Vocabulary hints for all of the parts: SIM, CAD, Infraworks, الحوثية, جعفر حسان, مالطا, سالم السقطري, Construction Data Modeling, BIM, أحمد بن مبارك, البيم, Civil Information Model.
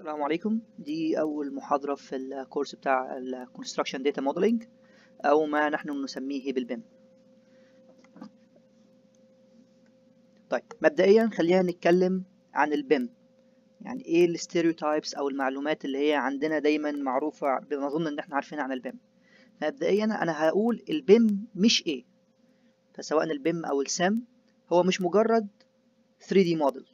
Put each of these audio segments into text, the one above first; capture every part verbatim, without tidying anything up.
السلام عليكم. دي أول محاضرة في الكورس بتاع ال Construction Data Modeling أو ما نحن نسميه بالبيم. طيب مبدئيا خلينا نتكلم عن البيم، يعني إيه الستيريوتايبس أو المعلومات اللي هي عندنا دايما معروفة بما أظن إن إحنا عارفينها عن البيم. مبدئيا أنا هقول البيم مش إيه، فسواء البيم أو السم هو مش مجرد ثري دي موديل،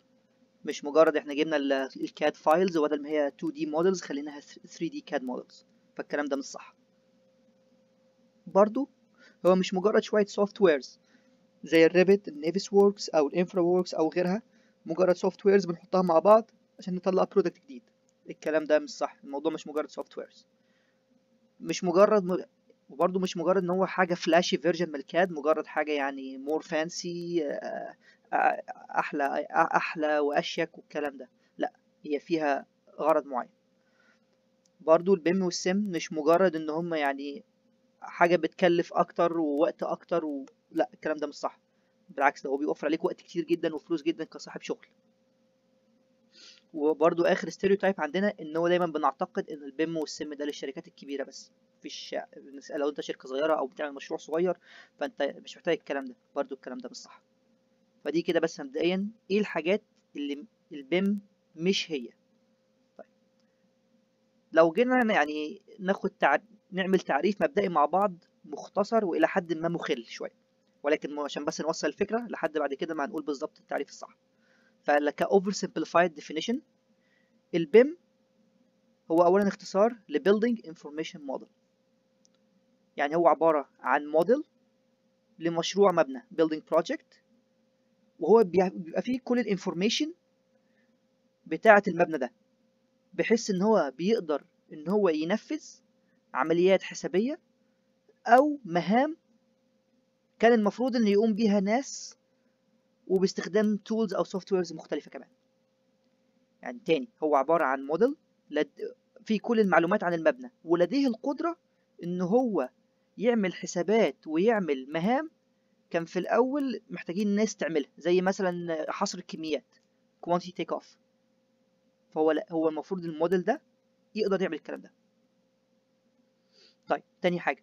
مش مجرد احنا جبنا الكاد فايلز وبدل ما هي تو دي مودلز خليناها ثري دي كاد مودلز، فالكلام ده مش صح. برضو هو مش مجرد شويه سوفت ويرز زي الريفت، النيفيس ووركس او الانفرا ووركس او غيرها، مجرد سوفت ويرز بنحطها مع بعض عشان نطلع برودكت جديد. الكلام ده مش صح، الموضوع مش مجرد سوفت ويرز، مش مجرد م... وبرضو مش مجرد ان هو حاجه فلاشي فيرجن من الكاد، مجرد حاجه يعني مور فانسي احلى احلى واشيك والكلام ده، لا هي فيها غرض معين. برضو البيم والسم مش مجرد ان هم يعني حاجه بتكلف اكتر ووقت اكتر و... لا الكلام ده مش صح، بالعكس ده هو بيوفر عليك وقت كتير جدا وفلوس جدا كصاحب شغل. وبرضو اخر ستيريوتايب عندنا ان هو دايما بنعتقد ان البيم والسم ده للشركات الكبيره بس، مفيش لو انت شركه صغيره او بتعمل مشروع صغير فانت مش محتاج الكلام ده، برضو الكلام ده مش صح. فدي كده بس مبدئيا ايه الحاجات اللي البيم مش هي. طيب لو جينا يعني ناخد تع... نعمل تعريف مبدئي مع بعض مختصر والى حد ما مخل شويه، ولكن عشان بس نوصل الفكره لحد بعد كده ما هنقول بالظبط التعريف الصح. فكا اوفر سمبليفايد ديفينيشن، البيم هو اولا اختصار لبيلدينج انفورميشن موديل، يعني هو عباره عن موديل لمشروع مبنى بيلدينج بروجكت، وهو بيبقى فيه كل الانفورميشن بتاعه المبنى ده، بحيث ان هو بيقدر ان هو ينفذ عمليات حسابيه او مهام كان المفروض ان يقوم بيها ناس وباستخدام تولز او سوفت ويرز مختلفه كمان. يعني تاني هو عباره عن موديل فيه كل المعلومات عن المبنى ولديه القدره ان هو يعمل حسابات ويعمل مهام كان في الأول محتاجين ناس تعملها، زي مثلا حصر الكميات quantity take off، فهو لا هو المفروض الموديل ده يقدر يعمل الكلام ده. طيب تاني حاجة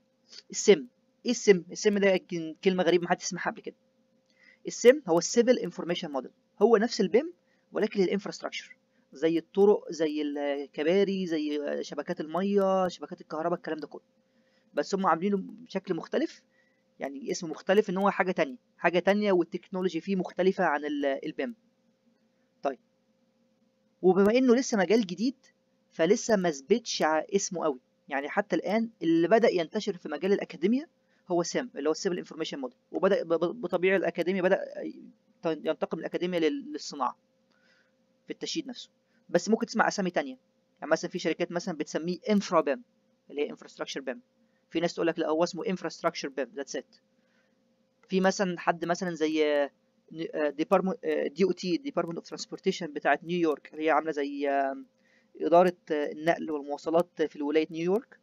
السم، ايه السم؟ السم ده كلمة غريبة محدش سمعها قبل كده. السم هو Civil Information Model، هو نفس البيم ولكن للإنفراستراكشر، زي الطرق زي الكباري زي شبكات المية شبكات الكهرباء الكلام ده كله، بس هم عاملينه بشكل مختلف، يعني اسم مختلف ان هو حاجة تانية حاجة تانية والتكنولوجي فيه مختلفة عن البيم. طيب وبما انه لسه مجال جديد فلسه ما ثبتش اسمه قوي، يعني حتى الان اللي بدأ ينتشر في مجال الاكاديمية هو سام اللي هو السيفل انفورميشن موديل، وبدأ بطبيعي الاكاديمية بدأ ينتقل من الاكاديمية للصناعة في التشييد نفسه، بس ممكن تسمع اسامي تانية، يعني مثلا في شركات مثلا بتسميه انفرا بيم اللي هي انفراستراكشر بيم، في ناس تقول لك لا هو اسمه انفراستراكشر بيم ذاتس ات. في مثلا حد مثلا زي ديبارتمنت دي او تي ديبارتمنت اوف ترانسبورتيشن بتاعه نيويورك اللي هي عامله زي اداره النقل والمواصلات في ولايه نيويورك،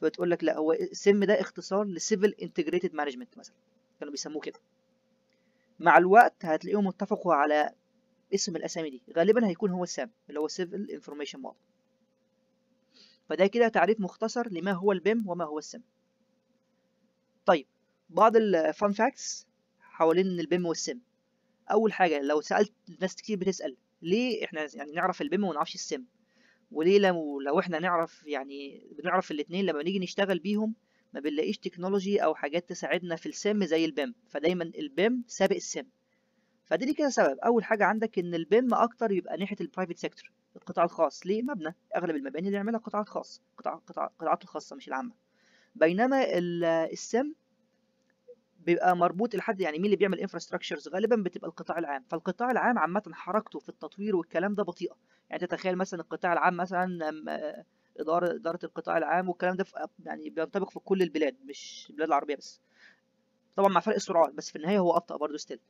فبتقول لك لا هو السم ده اختصار لسيفل انتجريتد مانجمنت مثلا، كانوا بيسموه كده. مع الوقت هتلاقيهم اتفقوا على اسم الاسامي دي، غالبا هيكون هو السام اللي هو سيفل انفورميشن موديل. فده كده تعريف مختصر لما هو البيم وما هو السم. طيب بعض الفان فاكتس حوالين البيم والسم. اول حاجه لو سالت ناس كتير بتسال ليه احنا يعني نعرف البيم وما نعرفش السم، وليه لو لو احنا نعرف يعني بنعرف الاثنين لما نيجي نشتغل بيهم ما بنلاقيش تكنولوجي او حاجات تساعدنا في السم زي البيم، فدايما البيم سابق السم. فدي كده سبب. اول حاجه عندك ان البيم اكتر يبقى ناحيه البرايفت سيكتور القطاع الخاص، ليه؟ مبنى اغلب المباني اللي يعملها قطاعات خاص قطاع قطاع قطاعات الخاصه مش العامه، بينما السم بيبقى مربوط لحد يعني مين اللي بيعمل انفراستراكشرز غالبا بتبقى القطاع العام، فالقطاع العام عامه حركته في التطوير والكلام ده بطيئه، يعني تتخيل مثلا القطاع العام مثلا اداره اداره القطاع العام والكلام ده يعني بينطبق في كل البلاد مش البلاد العربيه بس، طبعا مع فرق السرعات بس في النهايه هو ابطا برضه ستيل.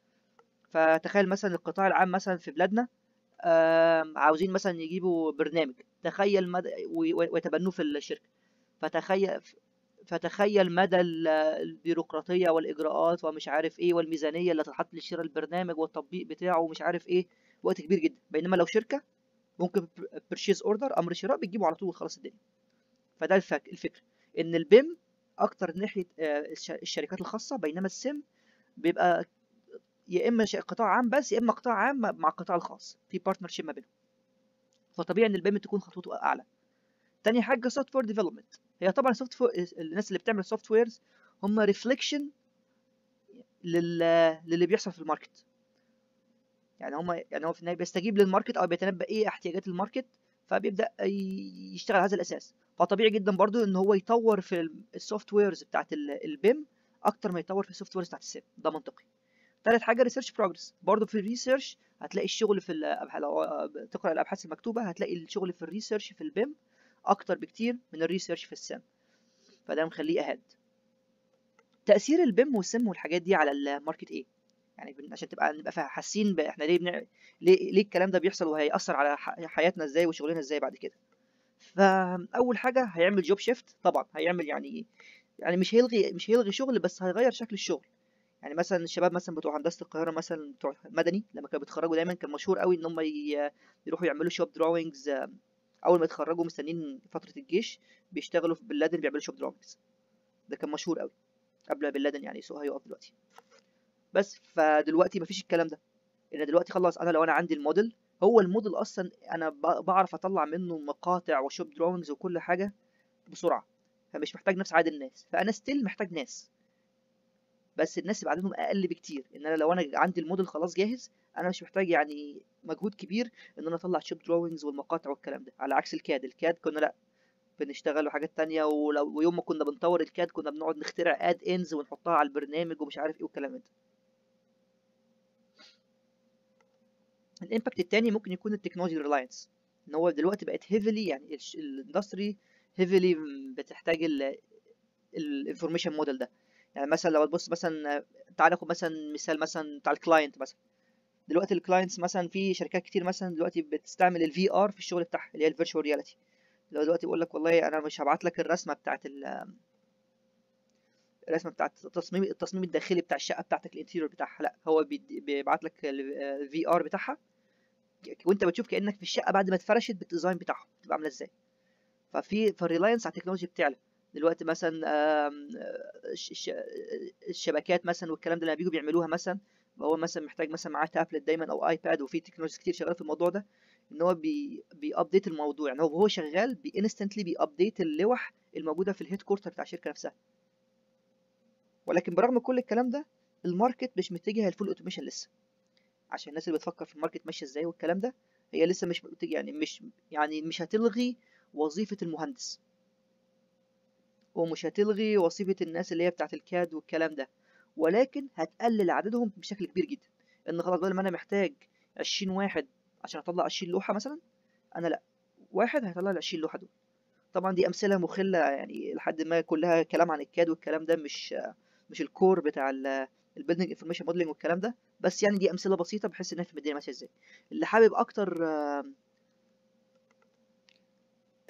فتخيل مثلا القطاع العام مثلا في بلادنا آه عاوزين مثلا يجيبوا برنامج، تخيل مدى ويتبنوه في الشركه، فتخيل فتخيل مدى البيروقراطيه والاجراءات ومش عارف ايه والميزانيه اللي هتتحط لشراء البرنامج والتطبيق بتاعه ومش عارف ايه، وقت كبير جدا. بينما لو شركه ممكن بيرشيز اوردر امر شراء بتجيبه على طول خلاص الدنيا. فده الفكره ان البيم اكتر ناحيه الشركات الخاصه، بينما السم بيبقى يا اما قطاع عام بس يا اما قطاع عام مع القطاع الخاص في بارتنرشيب ما بينهم، فطبيعي ان البيم تكون خطوته اعلى. تاني حاجه سوفت وير ديفلوبمنت، هي طبعا سوفت الناس اللي بتعمل سوفت ويرز هم ريفليكشن للي بيحصل في الماركت، يعني هم يعني هو في النهايه بيستجيب للماركت او بيتنبأ ايه احتياجات الماركت فبيبدا يشتغل على هذا الاساس. فطبيعي جدا برضو ان هو يطور في السوفت ويرز بتاعت البيم اكتر ما يطور في السوفت ويرز بتاعت السيم، ده منطقي. ثالث حاجه ريسيرش بروجرس، برضو في الريسيرش هتلاقي الشغل في الابحاث، تقرا الابحاث المكتوبه هتلاقي الشغل في الريسيرش في البيم اكتر بكتير من الريسيرش في السيم، فده مخليه اهد. تاثير البيم والسيم والحاجات دي على الماركت ايه؟ يعني عشان تبقى نبقى حاسين احنا ليه بنعمل ليه ليه الكلام ده بيحصل وهيأثر على حياتنا ازاي وشغلنا ازاي بعد كده. فاول حاجه هيعمل جوب شيفت، طبعا هيعمل يعني يعني مش هيلغي مش هيلغي شغل بس هيغير شكل الشغل. يعني مثلا الشباب مثلا بتوع هندسه القاهره مثلا بتوع مدني لما كانوا بيتخرجوا دايما كان مشهور قوي ان هم يروحوا يعملوا شوب دراونجز اول ما يتخرجوا، مستنيين فتره الجيش بيشتغلوا في بن لادن بيعملوا شوب دراونجز، ده كان مشهور قوي قبل بن لادن يعني سوق هيقف دلوقتي. بس فدلوقتي مفيش الكلام ده، ان دلوقتي خلاص انا لو انا عندي الموديل، هو الموديل اصلا انا بعرف اطلع منه مقاطع وشوب دراونجز وكل حاجه بسرعه، فمش محتاج نفس عدد الناس. فانا ستيل محتاج ناس بس الناس يبقى عددهم اقل بكتير، ان انا لو انا عندي الموديل خلاص جاهز انا مش محتاج يعني مجهود كبير ان انا اطلع شوب دراونجز والمقاطع والكلام ده، على عكس الكاد. الكاد كنا لا بنشتغل وحاجات تانية، ولو ويوم ما كنا بنطور الكاد كنا بنقعد نخترع اد انز ونحطها على البرنامج ومش عارف ايه والكلام ده. الامباكت التاني ممكن يكون التكنولوجي ريلاينس، ان هو دلوقتي بقت هيفلي يعني الاندستري هيفلي بتحتاج الانفورميشن موديل ده. يعني مثلا لو تبص مثلا تعال ناخد مثلا مثال مثلا بتاع الكلاينت مثلا، دلوقتي الكلاينتس مثلا في شركات كتير مثلا دلوقتي بتستعمل الفي ار في الشغل بتاعها اللي هي الفيرتشوال رياليتي. لو دلوقتي بقول لك والله انا مش هبعت لك الرسمه بتاعت الرسمه بتاعت التصميم التصميم الداخلي بتاع الشقه بتاعتك الانتيريور بتاعها، لا هو بيبعت لك الفي ار بتاعها وانت بتشوف كانك في الشقه بعد ما اتفرشت بالديزاين بتاعها بتبقى عامله ازاي. ففي فالريلاينس على التكنولوجي بتعلى دلوقتي، مثلا الشبكات مثلا والكلام ده اللي بيجوا بيعملوها مثلا، هو مثلا محتاج مثلا معاه تابلت دايما او ايباد، وفي تكنولوجيز كتير شغاله في الموضوع ده ان هو بيابديت الموضوع، يعني هو وهو شغال بانستنتلي بيابديت اللوح الموجوده في الهيد كورتر بتاع الشركه نفسها. ولكن برغم كل الكلام ده الماركت مش متجه للفول اوتوميشن لسه، عشان الناس اللي بتفكر في الماركت ماشيه ازاي والكلام ده هي لسه مش يعني مش يعني مش هتلغي وظيفه المهندس ومش هتلغي وظيفه الناس اللي هي بتاعت الكاد والكلام ده، ولكن هتقلل عددهم بشكل كبير جدا. ان خلاص بدل ما انا محتاج عشرين واحد عشان اطلع عشرين لوحه مثلا، انا لا واحد هيطلع ال عشرين لوحه دول. طبعا دي امثله مخله يعني لحد ما كلها كلام عن الكاد والكلام ده، مش مش الكور بتاع البيلدنج انفورميشن موديلنج والكلام ده، بس يعني دي امثله بسيطه بحيث ان في الدنيا ماشيه ازاي. اللي حابب اكتر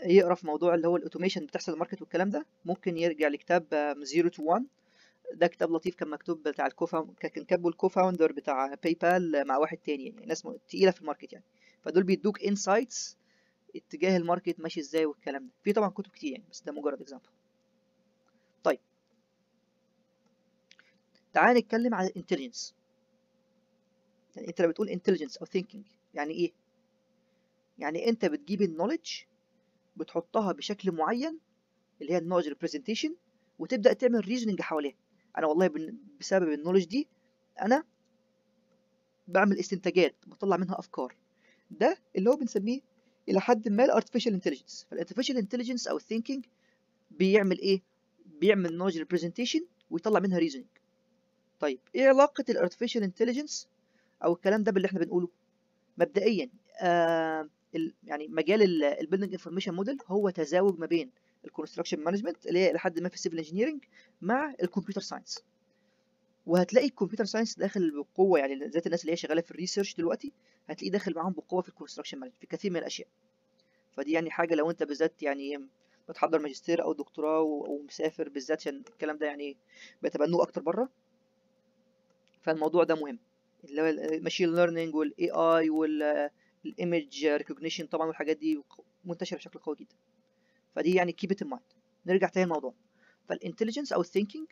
يقرا في موضوع اللي هو الاوتوميشن بتحصل الماركت والكلام ده ممكن يرجع لكتاب زيرو تو وان، ده كتاب لطيف كان مكتوب بتاع الكوفاوند كان كاتبه الكوفاوندر بتاع باي بال مع واحد تاني يعني ناس تقيله في الماركت يعني، فدول بيدوك انسايتس اتجاه الماركت ماشي ازاي والكلام ده. في طبعا كتب كتير يعني بس ده مجرد اكزامبل. طيب تعال نتكلم عن الانتليجنس. يعني انت لما بتقول انتليجنس او ثينكينج يعني ايه؟ يعني انت بتجيب النوليدج بتحطها بشكل معين اللي هي النوليدج ريبريزنتيشن وتبدا تعمل ريزوننج حواليها. انا والله بسبب النوليدج دي انا بعمل استنتاجات بطلع منها افكار، ده اللي هو بنسميه الى حد ما الارتفيشال انتليجنس. فالارتفيشال انتليجنس او الثينكينج بيعمل ايه؟ بيعمل نوليدج ريبريزنتيشن ويطلع منها ريزوننج. طيب ايه علاقه الارتفيشال انتليجنس او الكلام ده باللي احنا بنقوله؟ مبدئيا آه يعني مجال البيلدنج انفورميشن موديل هو تزاوج ما بين الكونستراكشن مانجمنت اللي هي لحد ما في السيفل انجينيرنج مع الكمبيوتر ساينس، وهتلاقي الكمبيوتر ساينس داخل بقوه يعني ذات الناس اللي هي شغاله في الريسيرش دلوقتي هتلاقيه داخل معاهم بقوه في الكونستراكشن مانجمنت في كثير من الاشياء. فدي يعني حاجه لو انت بالذات يعني بتحضر ماجستير او دكتوراه ومسافر بالذات عشان الكلام ده يعني بتبنوه اكتر بره، فالموضوع ده مهم اللي هو الماشين ليرنينج والاي اي الايمج ريكوجنيشن طبعا والحاجات دي منتشره بشكل قوي جدا. فدي يعني keep it in mind. نرجع تاني للموضوع. فالانتليجنس او الثينكينج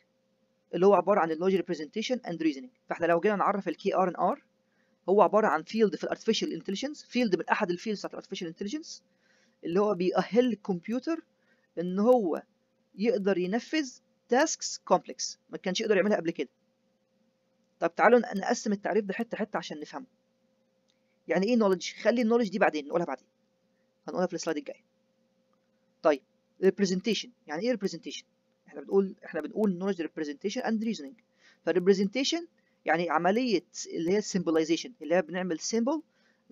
اللي هو عباره عن اللوجيك ريبريزنتيشن اند ريزنينج. فاحنا لو جينا نعرف الكي ار ان ار هو عباره عن فيلد في الارتفيشال انتليجنس، فيلد من احد الفيلدز بتاعت الارتفيشال انتليجنس اللي هو بيأهل الكمبيوتر ان هو يقدر ينفذ تاسكس كومبلكس ما كانش يقدر يعملها قبل كده. طب تعالوا نقسم التعريف ده حته حته عشان نفهمه. يعني ايه نوليدج؟ خلي النوليدج دي بعدين نقولها بعدين، هنقولها في السلايد الجاي. طيب ريبريزنتيشن، يعني ايه ريبريزنتيشن؟ احنا بنقول احنا بنقول نوليدج ريبريزنتيشن اند ريزنينج. فالريبريزنتيشن يعني عمليه اللي هي السمبلايزيشن، اللي هي بنعمل سيمبل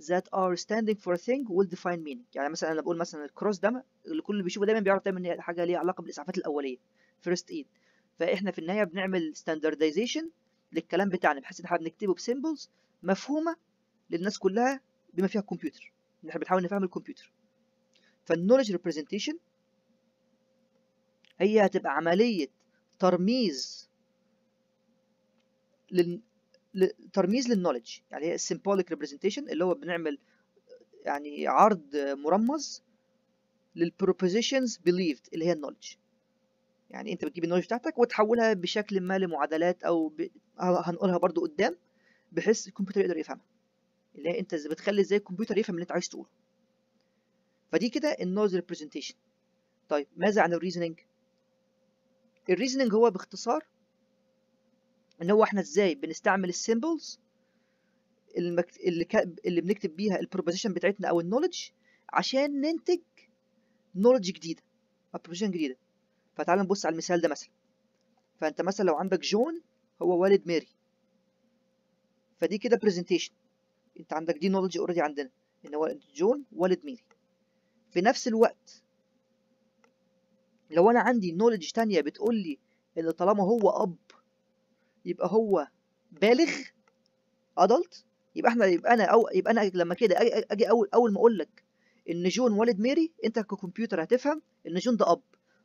that are standing for a thing will define meaning. يعني مثلا انا بقول مثلا الكروس ده اللي كل اللي بيشوفه دايما بيعرف دايما ان هي حاجه ليها علاقه بالاسعافات الاوليه first aid. فاحنا في النهايه بنعمل standardization للكلام بتاعنا بحيث ان احنا بنكتبه بسيمبلز مفهومه للناس كلها بما فيها الكمبيوتر، ان احنا بنحاول نفهم الكمبيوتر. فالنولج ريبريزنتيشن هي هتبقى عمليه ترميز لل ترميز للنولج، يعني هي السيمبوليك ريبريزنتيشن اللي هو بنعمل يعني عرض مرمز للبروبوزيشنز بليفد اللي هي النولج. يعني انت بتجيب النولج بتاعتك وتحولها بشكل ما لمعادلات او ب... هنقولها برضو قدام بحيث الكمبيوتر يقدر يفهمها، اللي هي انت بتخلي ازاي الكمبيوتر يفهم اللي انت عايز تقوله. فدي كده النولج ريبريزنتيشن. طيب ماذا عن الريزنينج؟ الريزنينج هو باختصار ان هو احنا ازاي بنستعمل السيمبلز المكت... اللي, ك... اللي بنكتب بيها البروبوزيشن بتاعتنا او النولج عشان ننتج نولج جديده او بروبوزيشن جديده. فتعال نبص على المثال ده مثلا. فانت مثلا لو عندك جون هو والد ماري، فدي كده برزنتيشن، انت عندك دي نولج اوريدي عندنا ان هو جون والد ماري. في نفس الوقت لو انا عندي نولج تانية بتقول لي ان طالما هو اب يبقى هو بالغ adult، يبقى احنا يبقى انا او يبقى انا لما كده اجي اول اول ما اقول لك ان جون والد ماري انت ككمبيوتر هتفهم ان جون ده اب،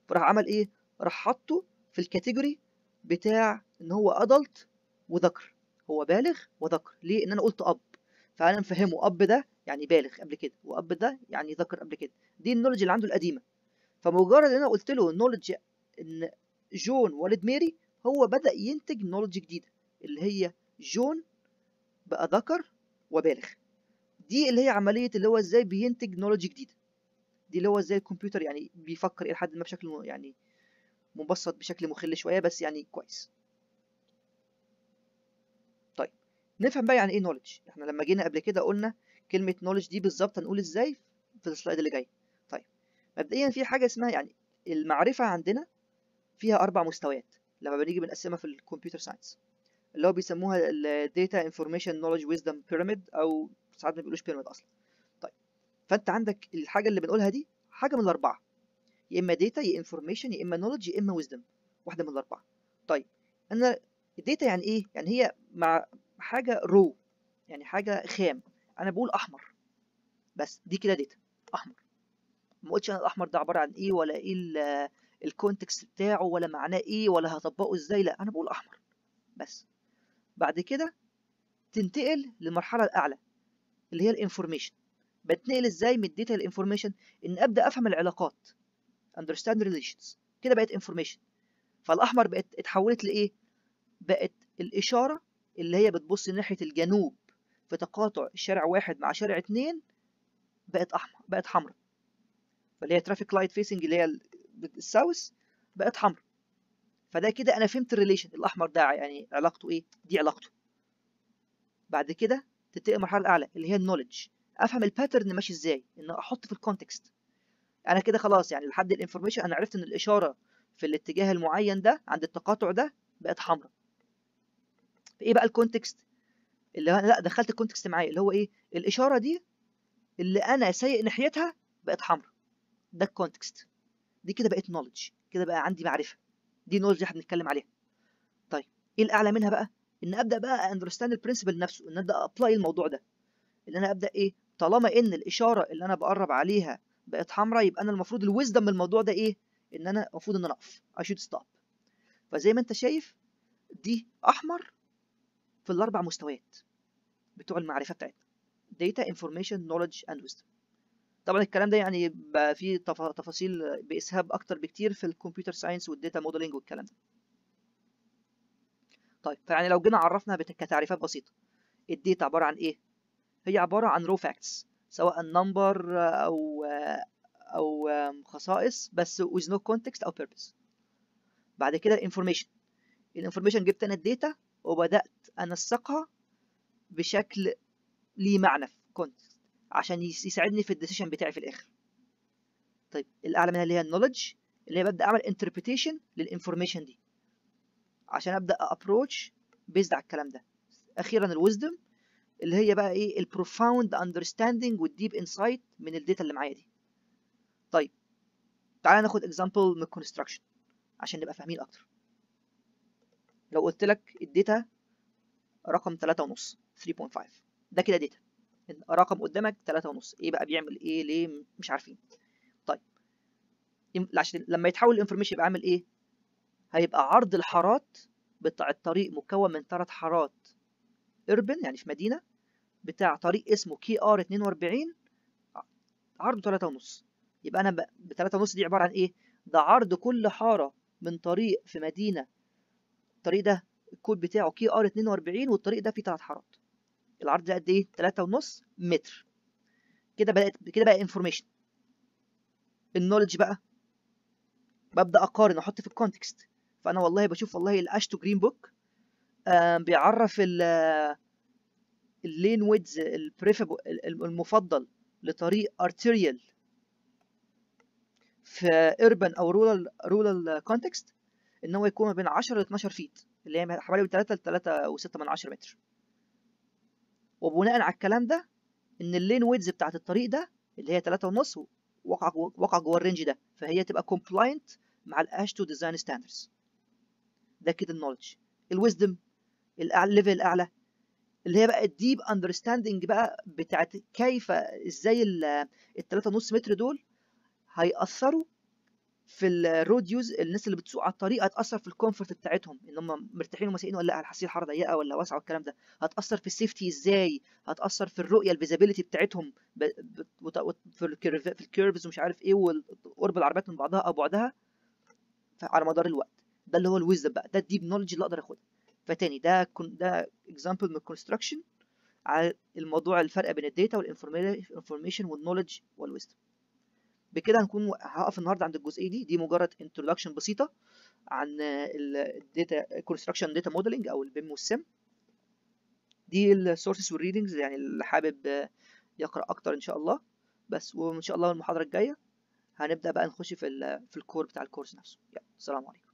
فراح عمل ايه؟ راح حاطه في الكاتيجوري بتاع ان هو adult وذكر، هو بالغ وذكر. ليه؟ ان انا قلت اب، فانا مفهمه اب ده يعني بالغ قبل كده واب ده يعني ذكر قبل كده. دي النولج اللي عنده القديمه. فمجرد ان انا قلت له النولج ان جون والد ماري هو بدأ ينتج نولج جديدة اللي هي جون بقى ذكر وبالغ. دي اللي هي عملية اللي هو ازاي بينتج نولج جديدة، دي اللي هو ازاي الكمبيوتر يعني بيفكر إلى حد ما بشكل يعني مبسط بشكل مخل شوية بس يعني كويس. طيب نفهم بقى يعني ايه نولج. احنا لما جينا قبل كده قلنا كلمة نولج دي بالظبط هنقول ازاي في السلايد اللي جاي. طيب مبدئيا في حاجة اسمها يعني المعرفة عندنا فيها أربع مستويات لما بنيجي بنقسمها في الكمبيوتر ساينس، اللي هو بيسموها الداتا انفورميشن نوليدج ويزدم بيراميد، او ساعات ما بيقولوش بيراميد اصلا. طيب فانت عندك الحاجه اللي بنقولها دي حاجه من الاربعه، يا اما داتا يا انفورميشن يا اما نوليدج يا اما ويزدم، واحده من الاربعه. طيب انا الداتا يعني ايه؟ يعني هي مع حاجه رو، يعني حاجه خام، انا بقول احمر بس دي كده داتا احمر، ما قلتش انا الاحمر ده عباره عن ايه ولا ايه الكونتكست بتاعه ولا معناه ايه ولا هطبقه ازاي، لا انا بقول احمر بس. بعد كده تنتقل للمرحله الاعلى اللي هي الانفورميشن. بتنقل ازاي من الداتا للانفورميشن؟ ان ابدا افهم العلاقات understand relations، كده بقت انفورميشن. فالاحمر بقت اتحولت لايه؟ بقت الاشاره اللي هي بتبص ناحيه الجنوب في تقاطع شارع واحد مع شارع اتنين، بقت احمر بقت حمراء، فاللي هي ترافيك لايت فيسنج اللي هي الساوث بقت حمراء. فده كده انا فهمت الريليشن الاحمر ده يعني علاقته ايه، دي علاقته. بعد كده تنتقل المرحله الاعلى اللي هي النوليدج، افهم الباترن ماشي ازاي، ان احط في الكونتكست. انا كده خلاص يعني لحد الانفورميشن انا عرفت ان الاشاره في الاتجاه المعين ده عند التقاطع ده بقت حمراء. ايه بقى الكونتكست اللي انا لا دخلت الكونتكست معايا اللي هو ايه؟ الاشاره دي اللي انا سايق ناحيتها بقت حمراء، ده الكونتكست، دي كده بقت نوليدج، كده بقى عندي معرفه، دي نوليدج احنا بنتكلم عليها. طيب ايه الاعلى منها بقى؟ ان ابدا بقى اندرستاند البرنسبل نفسه، ان ابدا ابلاي الموضوع ده، ان انا ابدا ايه، طالما ان الاشاره اللي انا بقرب عليها بقت حمراء يبقى انا المفروض الويزدم من الموضوع ده ايه؟ ان انا المفروض ان انا اقف، I should stop. فزي ما انت شايف دي احمر في الاربع مستويات بتوع المعرفه بتاعتنا، Data Information Knowledge and Wisdom. طبعا الكلام ده يعني بقى فيه تفاصيل بإسهاب أكتر بكتير في الكمبيوتر ساينس والداتا موديلنج والكلام ده. طيب فيعني لو جينا عرفنا كتعريفات بسيطة، الداتا عبارة عن إيه؟ هي عبارة عن رو فاكتس، سواء نمبر أو أو خصائص بس with no context أو purpose. بعد كده الانفورميشن، الانفورميشن جبت أنا الداتا وبدأت أنسقها بشكل ليه معنى في context عشان يساعدني في الديسيشن بتاعي في الآخر. طيب الأعلى منها اللي هي النولج، اللي هي ببدأ أعمل interpretation للانفورميشن دي عشان أبدأ approach based على الكلام ده. أخيرا الويزدم، اللي هي بقى إيه؟ البروفاوند أندرستاندينج والديب إنسايت من الداتا اللي معايا دي. طيب تعالى ناخد اكزامبل من الكونستراكشن عشان نبقى فاهمين أكتر. لو قلت لك الداتا رقم ثلاثة ونص ثلاثة فاصلة خمسة، ده كده داتا، رقم قدامك ثلاثة ونص، إيه بقى بيعمل إيه ليه مش عارفين. طيب عشان لما يتحول الانفورميشن يبقى عامل إيه؟ هيبقى عرض الحارات بتاع الطريق مكون من ثلاث حارات urban يعني في مدينة، بتاع طريق اسمه كي آر اتنين وأربعين عرضه ثلاثة ونص. يبقى أنا ب ثلاثة ونص دي عبارة عن إيه؟ ده عرض كل حارة من طريق في مدينة. الطريق ده الكود بتاعه كي آر اتنين وأربعين والطريق ده فيه ثلاث حارات. العرض ده قد إيه؟ ثلاثة ونص متر. كده بدأت كده بقى انفورميشن. النولج بقى ببدأ أقارن وأحط في الكونتكست. فأنا والله بشوف والله الأشتو جرين بوك بيعرف اللين ويدز المفضل لطريق ارتيريال في urban او رورال رورال كونتكست ان هو يكون ما بين عشرة لاتناشر فيت، اللي هي حوالي ثلاثة لتلاتة وستة من عشرة متر. وبناء على الكلام ده ان اللين ويدز بتاعت الطريق ده اللي هي ثلاثة ونص واقعه واقعه جوه الرينج ده، فهي تبقى كومبلاينت مع الاش تو ديزاين ستاندردز. ده كده النولج. الويزدم الاعلى ليفل الاعلى اللي هي بقى الديب اندرستاندنج بقى بتاعت كيف ازاي ال ثلاثة ونص متر دول هيأثروا في الرود يوز، الناس اللي بتسوق على الطريق هتأثر في الكومفورت بتاعتهم ان هم مرتاحين ومساقين ولا لا، حاسين الحاره ضيقه ولا واسعه والكلام ده، هتأثر في السيفتي ازاي، هتأثر في الرؤيه الفيزابيلتي بتاعتهم ب... ب... في الكيرف في الكيرفز ومش عارف ايه، وقرب العربيات من بعضها او بعدها على مدار الوقت. ده اللي هو الويزدم بقى، ده الديب نولج اللي اقدر اخدها. فتاني ده كن... ده اكزامبل من الكونستراكشن على الموضوع الفرق بين الداتا والانفورميشن والنولج والويزدم. بكده هنكون هقف النهارده عند الجزئيه دي، دي مجرد انترودكشن بسيطه عن الداتا كونستراكشن داتا موديلنج او البيم والسم. دي السورسز والريدنجز يعني اللي حابب يقرا اكتر ان شاء الله بس. وان شاء الله المحاضره الجايه هنبدا بقى نخش في ال في الكور بتاع الكورس نفسه. يلا سلام عليكم.